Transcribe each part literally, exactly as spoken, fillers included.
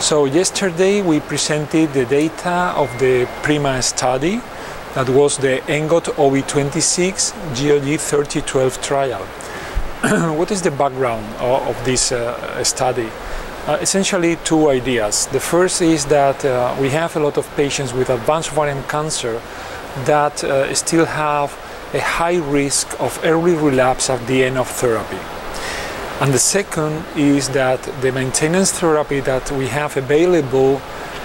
So yesterday we presented the data of the PRIMA study, that was the E N G O T O V twenty-six G O G thirty twelve trial. What is the background of, of this uh, study? Uh, essentially two ideas. The first is that uh, we have a lot of patients with advanced ovarian cancer that uh, still have a high risk of early relapse at the end of therapy. And the second is that the maintenance therapy that we have available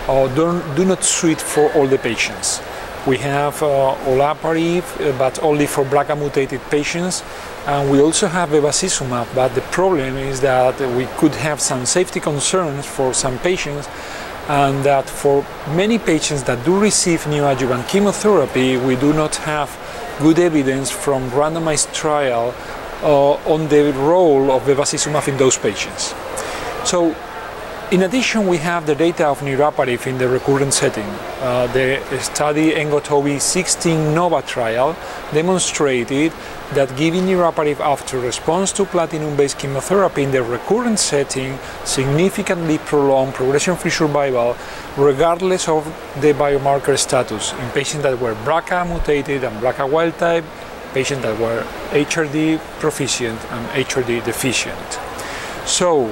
uh, don't, do not suit for all the patients. We have uh, olaparib, but only for B R C A mutated patients. And we also have Bevacizumab, but the problem is that we could have some safety concerns for some patients, and that for many patients that do receive neoadjuvant chemotherapy, we do not have good evidence from randomized trial uh, on the role of Bevacizumab in those patients. So, in addition, we have the data of niraparib in the recurrent setting. Uh, the study E N G O T O V sixteen NOVA trial demonstrated that giving niraparib after response to platinum-based chemotherapy in the recurrent setting significantly prolonged progression-free survival regardless of the biomarker status in patients that were B R C A mutated and B R C A wild-type, patients that were H R D proficient and H R D deficient. So,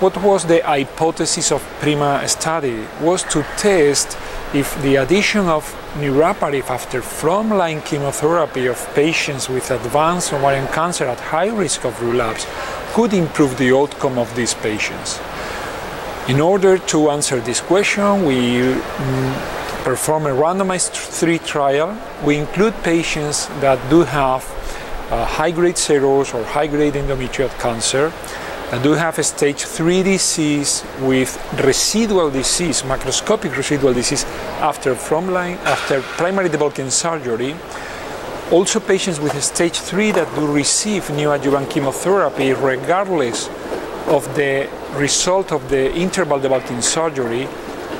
what was the hypothesis of PRIMA study? Was to test if the addition of niraparib after frontline chemotherapy of patients with advanced ovarian cancer at high risk of relapse could improve the outcome of these patients. In order to answer this question, we perform a randomized three trial. We include patients that do have uh, high-grade serous or high-grade endometrial cancer, and do have a stage three disease with residual disease, macroscopic residual disease after frontline, after primary debulking surgery. Also patients with a stage three that do receive neoadjuvant chemotherapy regardless of the result of the interval debulking surgery,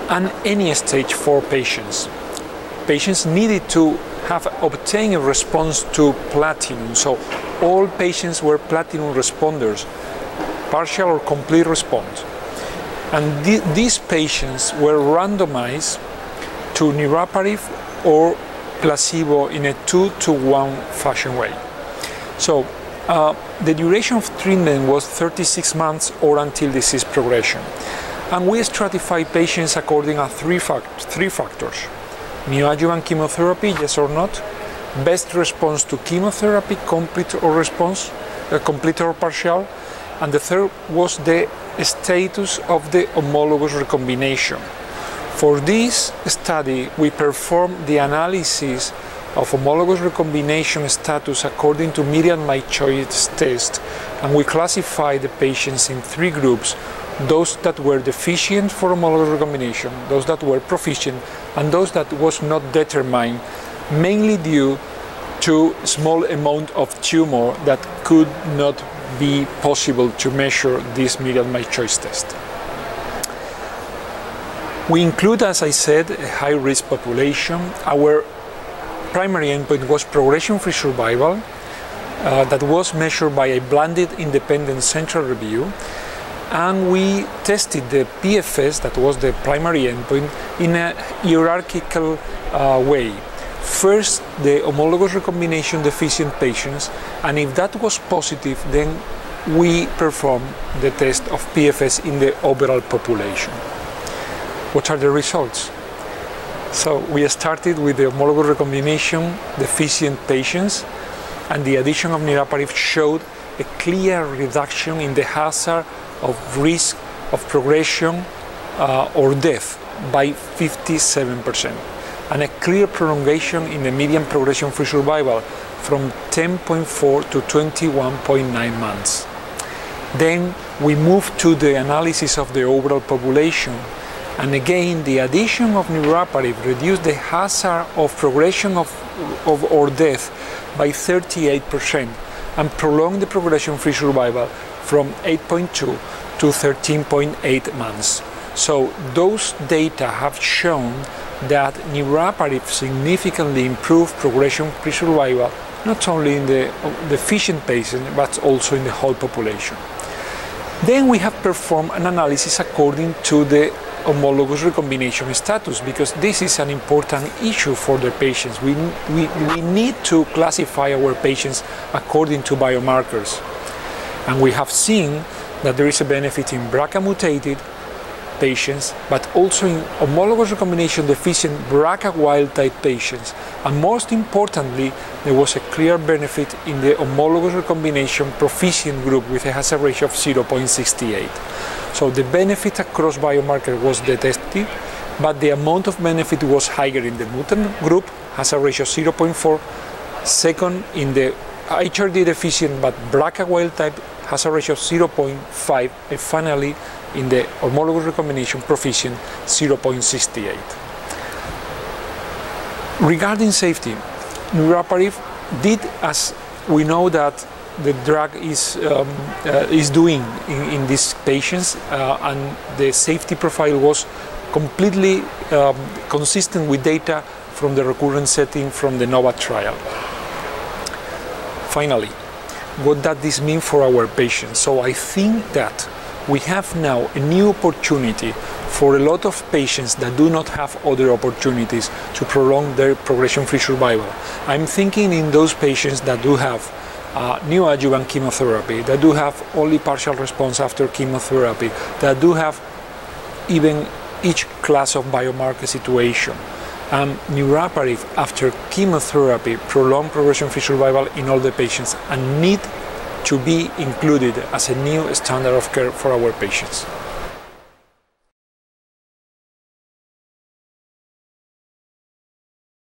and any stage four patients. Patients needed to have obtained a response to platinum, so all patients were platinum responders, partial or complete response. And th these patients were randomized to niraparib or placebo in a two to one fashion way. So uh, the duration of treatment was thirty-six months or until disease progression. And we stratified patients according to three, fact three factors. Neoadjuvant chemotherapy, yes or not. Best response to chemotherapy, complete or response, uh, complete or partial. And the third was the status of the homologous recombination. For this study, we performed the analysis of homologous recombination status according to Myriad myChoice test, and we classified the patients in three groups: those that were deficient for homologous recombination, those that were proficient, and those that was not determined, mainly due to small amount of tumor that could not be possible to measure this Myriad myChoice test. We include, as I said, a high-risk population. Our primary endpoint was progression-free survival uh, that was measured by a blinded independent central review, and we tested the P F S, that was the primary endpoint, in a hierarchical uh, way. First, the homologous recombination deficient patients, and if that was positive, then we perform the test of P F S in the overall population. What are the results? So we started with the homologous recombination deficient patients, and the addition of niraparib showed a clear reduction in the hazard of risk of progression uh, or death by fifty-seven percent. And a clear prolongation in the median progression-free survival from ten point four to twenty-one point nine months. Then we moved to the analysis of the overall population, and again the addition of niraparib reduced the hazard of progression of, of or death by thirty-eight percent and prolonged the progression-free survival from eight point two to thirteen point eight months. So those data have shown that niraparib significantly improved progression-free survival, not only in the deficient patient, but also in the whole population. Then we have performed an analysis according to the homologous recombination status, because this is an important issue for the patients. We, we, we need to classify our patients according to biomarkers. And we have seen that there is a benefit in B R C A mutated patients, but also in homologous recombination deficient B R C A wild type patients. And most importantly, there was a clear benefit in the homologous recombination proficient group with a hazard ratio of zero point six eight. So the benefit across biomarker was detected, but the amount of benefit was higher in the mutant group, hazard ratio zero point four, second in the H R D deficient but B R C A wild type, has a ratio of zero point five, and finally in the homologous recombination proficient zero point six eight. Regarding safety, niraparib did, as we know that the drug is, um, uh, is doing in, in these patients, uh, and the safety profile was completely um, consistent with data from the recurrent setting from the NOVA trial. Finally, what does this mean for our patients? So I think that we have now a new opportunity for a lot of patients that do not have other opportunities to prolong their progression-free survival. I'm thinking in those patients that do have uh, neoadjuvant chemotherapy, that do have only partial response after chemotherapy, that do have even each class of biomarker situation. Um, niraparib after chemotherapy prolonged progression-free survival in all the patients and need to be included as a new standard of care for our patients.